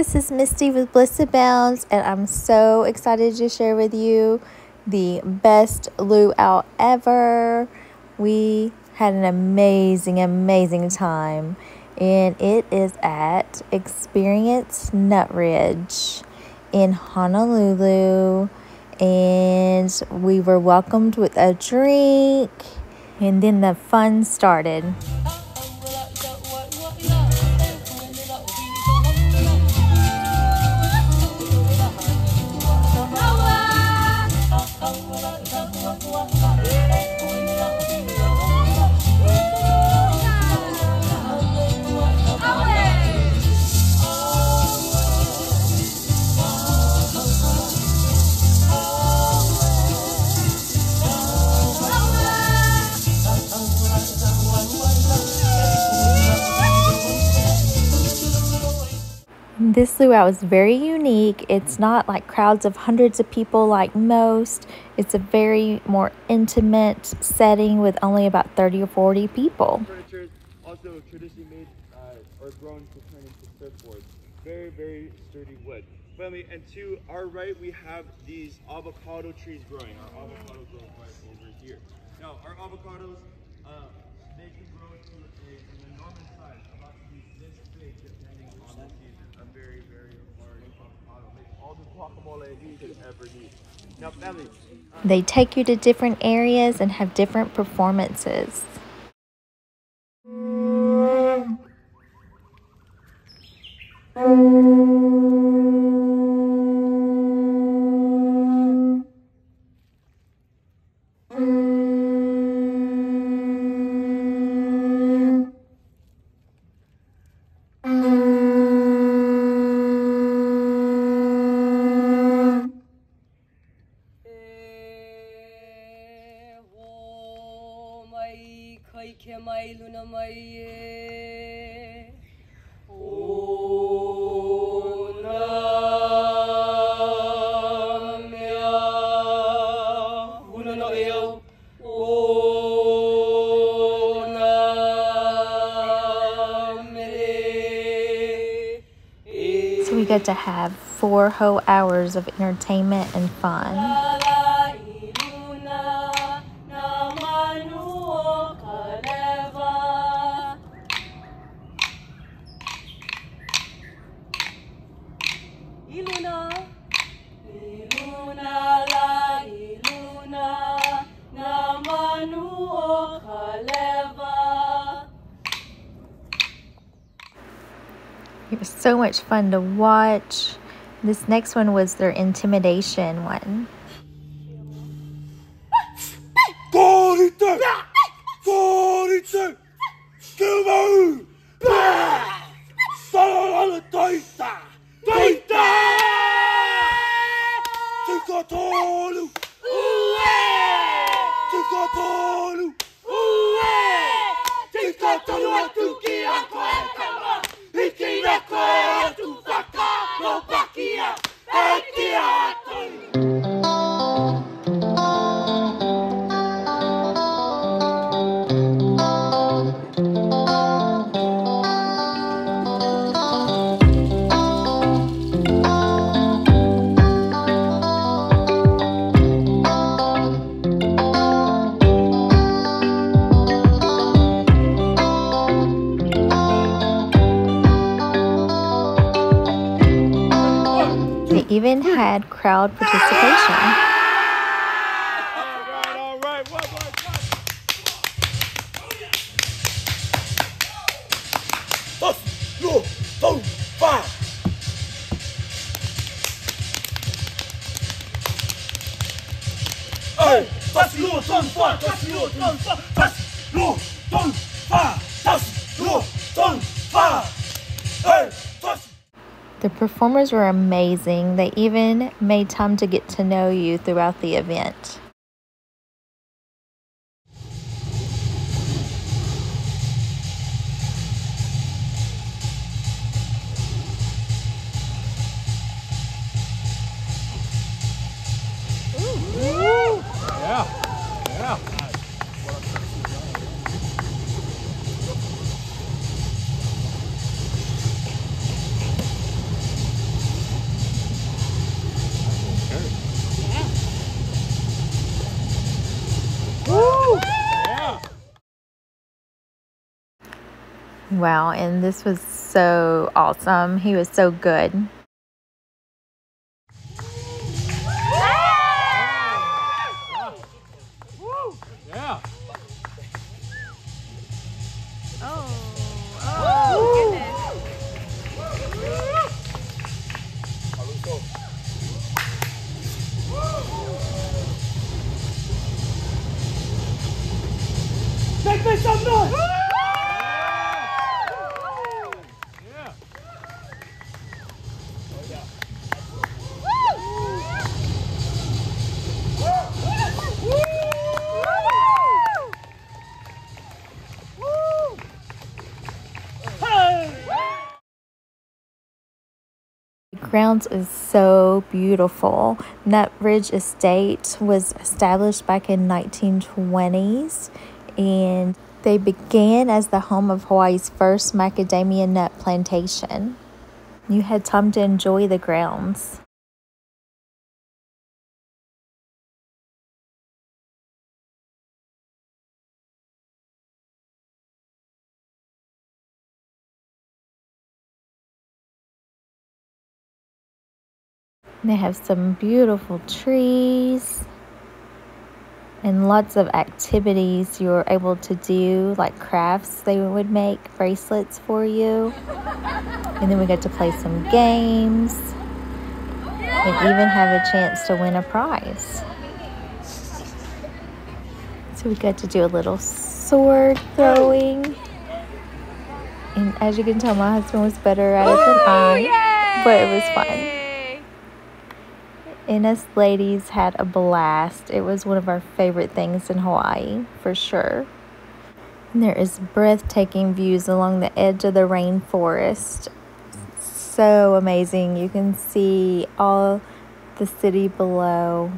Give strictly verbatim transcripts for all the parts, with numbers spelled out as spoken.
this is Misty with Bliss Abounds, and I'm so excited to share with you the best luau ever. We had an amazing, amazing time, and it is at Experience Nutridge in Honolulu, and we were welcomed with a drink, and then the fun started. This luau is very unique. It's not like crowds of hundreds of people like most. It's a very more intimate setting with only about thirty or forty people. Furniture is also traditionally made uh, or grown to turn into surfboards. Very, very sturdy wood. Finally, and to our right, we have these avocado trees growing. Our avocado grows right over here. Now, our avocados, uh, they can grow to a, an enormous size, about to be this big depending on the season. A very, very large avocado makes all the guacamole you could ever need. Now, family. Uh, they take you to different areas and have different performances. Mai luna mai e o na mea huna no e au o na mere e. So we get to have four whole hours of entertainment and fun. It was so much fun to watch. This next one was their intimidation one. Even had crowd participation. The performers were amazing. They even made time to get to know you throughout the event. Wow, and this was so awesome. He was so good. Make me some noise! Grounds is so beautiful. Nutridge Estate was established back in nineteen twenties, and they began as the home of Hawaii's first macadamia nut plantation. You had time to enjoy the grounds. They have some beautiful trees and lots of activities you're able to do, like crafts. They would make bracelets for you. And then we got to play some games and even have a chance to win a prize. So we got to do a little sword throwing. And as you can tell, my husband was better at it than I, yay! But it was fun. And us ladies had a blast. It was one of our favorite things in Hawaii, for sure. And there is breathtaking views along the edge of the rainforest. So amazing. You can see all the city below.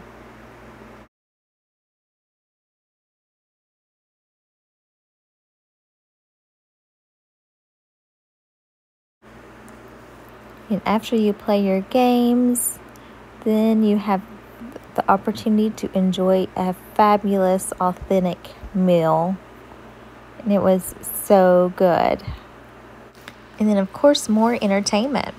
And after you play your games, then you have the opportunity to enjoy a fabulous, authentic meal. And it was so good. And then, of course, more entertainment.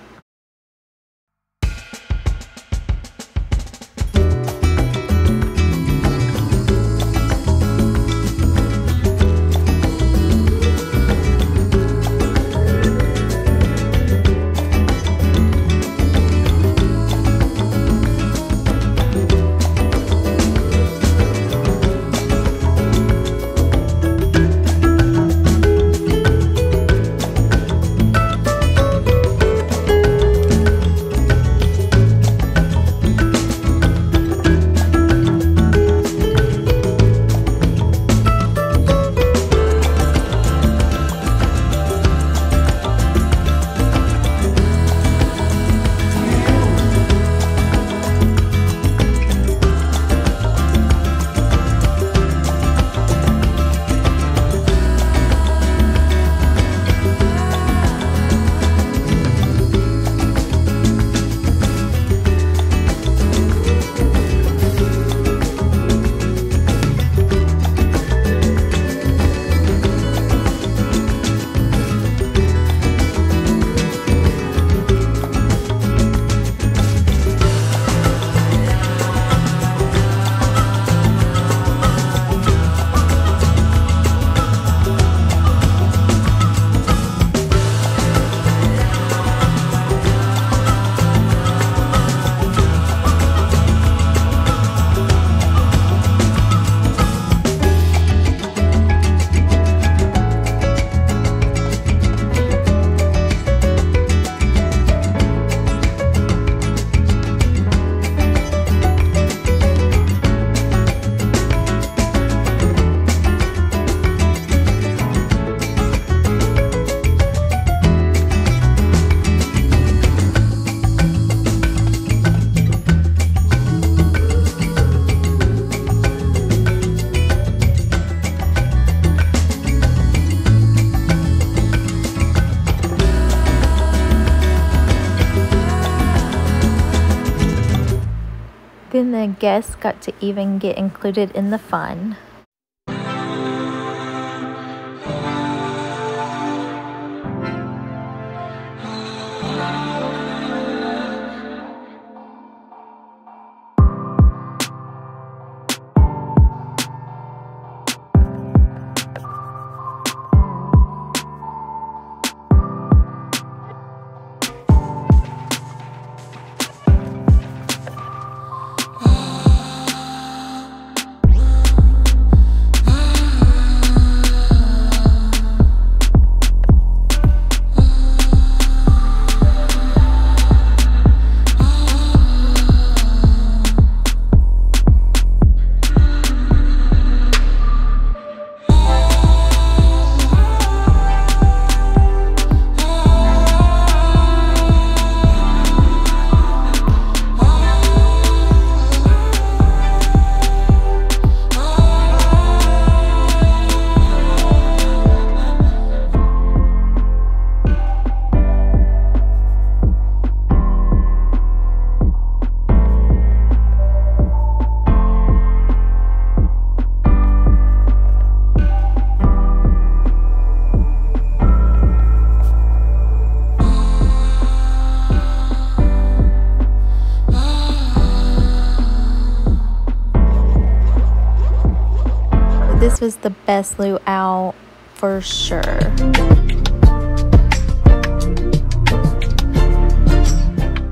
Then the guests got to even get included in the fun. This was the best luau for sure.